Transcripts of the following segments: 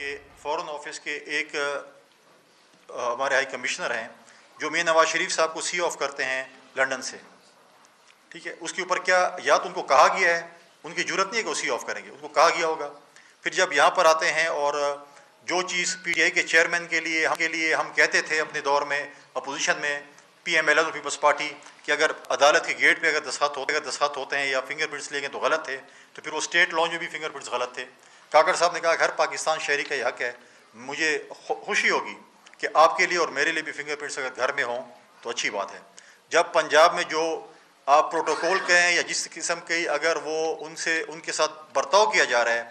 कि foreign office के एक हमारे हाई कमिश्नर हैं जो मियां नवाज शरीफ साहब को सी ऑफ करते हैं लंदन से, ठीक है, उसके ऊपर क्या या तो उनको कहा गया है, उनकी जरूरत नहीं है कि वो सी ऑफ करेंगे, उनको कहा गया होगा। फिर जब यहाँ पर आते हैं और जो चीज़ पीटीआई के चेयरमैन के लिए हम कहते थे अपने दौर में अपोजिशन में पीएमएलएन और पीपल्स पार्टी कि अगर अदालत के गेट पे अगर दस्खत होते हैं या फिंगरप्रिंट्स लेंगे तो गलत है, तो फिर वो स्टेट लॉन्च में भी फिंगरप्रिंट्स गलत थे। काकड़ साहब ने कहा हर पाकिस्तान शहरी का यह हक है, मुझे खुशी होगी कि आपके लिए और मेरे लिए भी फिंगरप्रिंट्स अगर घर में हों तो अच्छी बात है। जब पंजाब में जो आप प्रोटोकॉल कहें या जिस किस्म के अगर वो उनसे उनके साथ बर्ताव किया जा रहा है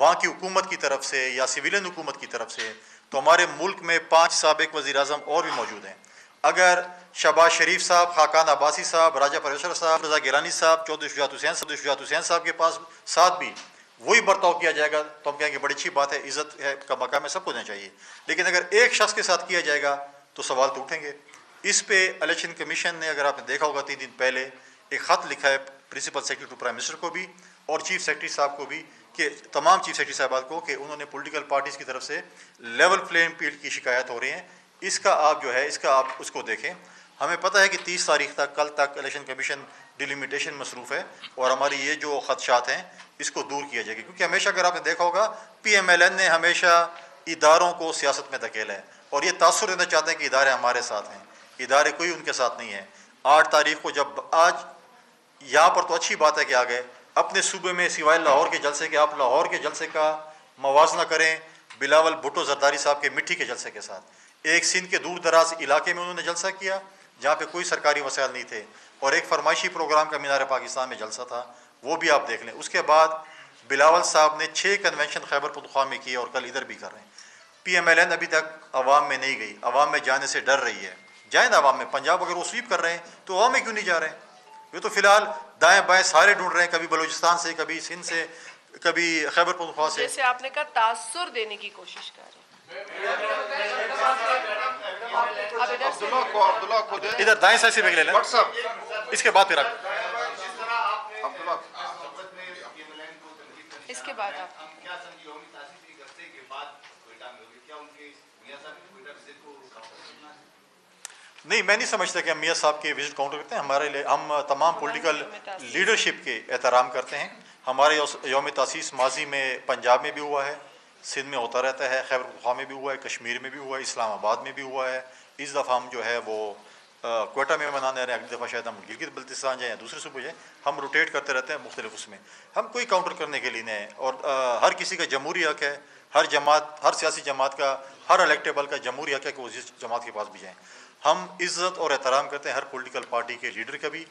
वहाँ की हुकूमत की तरफ से या सिविलियन हुकूमत की तरफ से, तो हमारे मुल्क में 5 साबिक वज़ीर-ए-आज़म और भी मौजूद हैं। अगर शबाज़ शरीफ साहब, खाकान अब्बासी साहब, राजा परवेज़ एलाही साहब, रज़ा गिलानी साहब, चौधरी शुजात हुसैन साहब के पास साथ भी वही बर्ताव किया जाएगा तो हम कहेंगे बड़ी अच्छी बात है, इज़्ज़त का मकाम है, सबको देना चाहिए। लेकिन अगर एक शख्स के साथ किया जाएगा तो सवाल तो उठेंगे। इस पर इलेक्शन कमीशन ने, अगर आपने देखा होगा, 3 दिन पहले एक ख़त लिखा है principal secretary to prime minister को भी और चीफ सेक्रेटरी साहब को भी, कि तमाम चीफ सेक्रेटरी साहब को, कि उन्होंने पॉलिटिकल पार्टीज़ की तरफ से लेवल प्लेइंग फील्ड की शिकायत हो रही है, इसका आप उसको देखें। हमें पता है कि 30 तारीख तक, कल तक इलेक्शन कमीशन डिलिमिटेशन मसरूफ़ है और हमारी ये जो खदशात हैं इसको दूर किया जाएगी, क्योंकि हमेशा, अगर आपने देखा होगा, पीएमएलएन ने हमेशा इदारों को सियासत में धकेला है और ये तासुर देना चाहते हैं कि इदारे हमारे साथ हैं, इदारे कोई उनके साथ नहीं है। 8 तारीख को जब आज यहाँ पर, तो अच्छी बात है कि आ गए अपने सूबे में, सिवाय लाहौर के जलसे के, आप लाहौर के जलसे का मवाजना करें बिलावल भुट्टो जरदारी साहब के मिट्टी के जलसे के साथ। एक सिंध के दूर दराज इलाके में उन्होंने जलसा किया जहाँ पे कोई सरकारी वसायल नहीं थे और एक फरमाइशी प्रोग्राम का मीनार-ए-पाकिस्तान में जलसा था, वो भी आप देख लें। उसके बाद बिलावल साहब ने 6 कन्वेंशन खैबर पख्तूनख्वा में किए और कल इधर भी कर रहे हैं। पीएमएलएन अभी तक आवाम में नहीं गई, आवाम में जाने से डर रही है। जाए ना आवाम में, पंजाब अगर वो स्वीप कर रहे हैं तो आवाम में क्यों नहीं जा रहे हैं? ये तो फिलहाल दाएं बाएं सारे ढूंढ रहे हैं, कभी बलूचिस्तान से, कभी सिंध से, कभी खैबर पख्तूनख्वा से। जैसे आपने कहा तासुर देने की कोशिश कर रहे हैं, इधर दाएं साइड से ले लेना, इसके बाद फिर नहीं, मैं नहीं समझता कि हम मियाँ साहब के विजिट काउंटर करते हैं। हमारे लिए, हम तमाम पॉलिटिकल लीडरशिप के एहतराम करते हैं। हमारे योम तासीस माजी में पंजाब में भी हुआ है, सिंध में होता रहता है, खैबर पख्तूनख्वा में भी हुआ है, कश्मीर में भी हुआ है, इस्लामाबाद में भी हुआ है। इस दफ़ा हम जो है वो क्वेटा में मनाने रहे हैं, अगली दफ़ा शायद हम गिलगित बल्तिस्तान जाएँ या दूसरे सूबे जाएँ। हम रोटेट करते रहते हैं मुख्तलिफ, उसमें हम कोई काउंटर करने के लिए नहीं हैं। और हर किसी का जमहूरी हक है, हर सियासी जमात का, हर इलेक्टेबल का जमहूरी हक है कि वो जिस जमात के पास भी जाएँ। हम इज़्ज़त और एहतराम करते हैं हर पॉलिटिकल पार्टी के लीडर का भी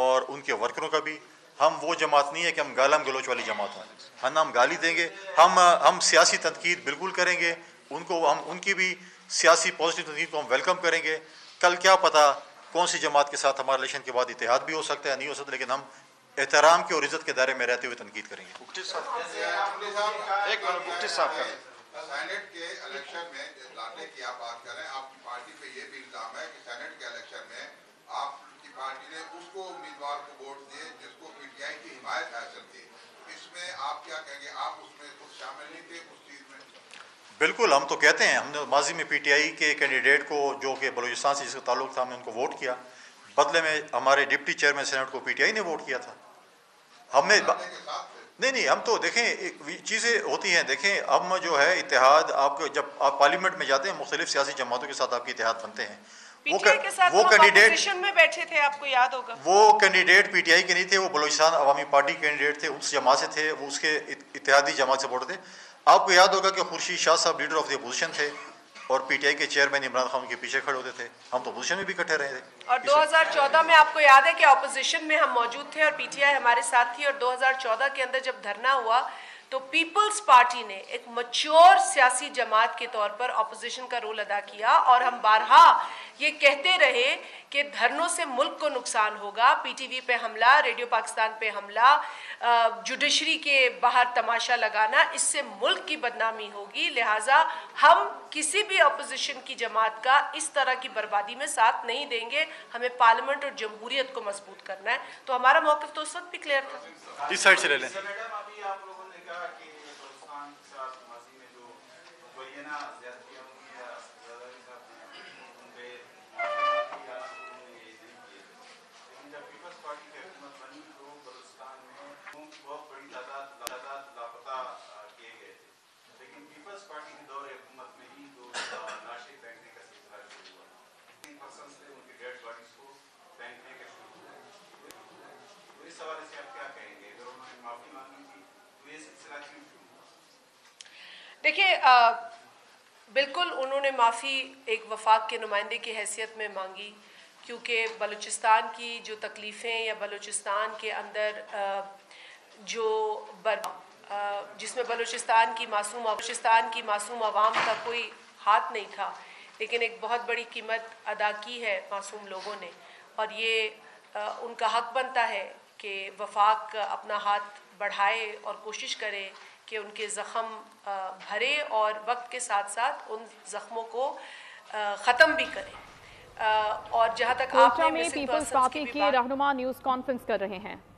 और उनके वर्करों का भी। हम वो जमात नहीं है कि हम गालम गलोच वाली जमात हैं, है ना, हम गाली देंगे, हम सियासी तनकीद बिल्कुल करेंगे, उनको हम उनकी भी सियासी पॉजिटिव तनकीद को हम वेलकम करेंगे। कल क्या पता कौन सी जमात के साथ हमारे इलेक्शन के बाद इतिहाद भी हो सकता है, नहीं हो सकता, लेकिन हम एहतराम के और इज़्ज़त के दायरे में रहते हुए तनकीद करेंगे। सेनेट के इलेक्शन में लाने की आप बात कर रहे हैं, आपकी पार्टी पे ये भी इल्जाम है कि सेनेट के इलेक्शन में आपकी पार्टी ने उसको उम्मीदवार को वोट दिए जिसको पीटीआई की हिमायत हासिल थी, इसमें आप क्या कहेंगे? आप उसमें तो शामिल नहीं थे उस चीज़ में? बिल्कुल, हम तो कहते हैं, हमने माजी में पीटीआई के कैंडिडेट को जो कि बलूचिस्तान से जिसका ताल्लुक था, हमने उनको वोट किया, बदले में हमारे डिप्टी चेयरमैन सेनेट को पीटीआई ने वोट किया था। हमने नहीं, हम तो देखें चीज़ें होती हैं, देखें हम जो है इतिहाद, आपको जब आप पार्लियामेंट में जाते हैं मुख्तलिफ सियासी जमातों के साथ आपके इतिहाद बनते हैं। वो कैंडिडेट में बैठे थे, आपको याद होगा, वो कैंडिडेट पीटीआई के नहीं थे, वो बलूचिस्तान अवामी पार्टी कैंडिडेट थे, उस जमात से थे, वो उसके इतिहादी जमात से वोट थे। आपको याद होगा कि खुर्शीद शाह साहब लीडर ऑफ द अपोजिशन थे और पीटीआई के चेयरमैन इमरान खान के पीछे खड़े होते थे। हम तो अपोजिशन में भी इकट्ठे रहे थे और 2014 में आपको याद है कि अपोजिशन में हम मौजूद थे और पीटीआई हमारे साथ थी। और 2014 के अंदर जब धरना हुआ तो पीपल्स पार्टी ने एक मैच्योर सियासी जमात के तौर पर अपोजिशन का रोल अदा किया और हम बारहा ये कहते रहे कि धरनों से मुल्क को नुकसान होगा। पीटीवी पे हमला, रेडियो पाकिस्तान पे हमला, जुडिशरी के बाहर तमाशा लगाना, इससे मुल्क की बदनामी होगी, लिहाजा हम किसी भी अपोजिशन की जमात का इस तरह की बर्बादी में साथ नहीं देंगे, हमें पार्लियामेंट और जमहूरियत को मजबूत करना है। तो हमारा मौक़िफ़ तो उस वक्त भी क्लियर था। इस साइड से ले लें। देखिए बिल्कुल उन्होंने माफ़ी एक वफाक के नुमाइंदे की हैसियत में मांगी, क्योंकि बलूचिस्तान की जो तकलीफ़ें या बलूचिस्तान के अंदर जो जिसमें बलूचिस्तान की मासूम आवाम का कोई हाथ नहीं था, लेकिन एक बहुत बड़ी कीमत अदा की है मासूम लोगों ने, और ये उनका हक बनता है कि वफाक अपना हाथ बढ़ाए और कोशिश करे कि उनके ज़ख़म भरे और वक्त के साथ साथ उन ज़ख़मों को ख़त्म भी करें। और जहाँ तक आपने पीपल्स पार्टी की रहनुमा न्यूज़ कॉन्फ्रेंस कर रहे हैं।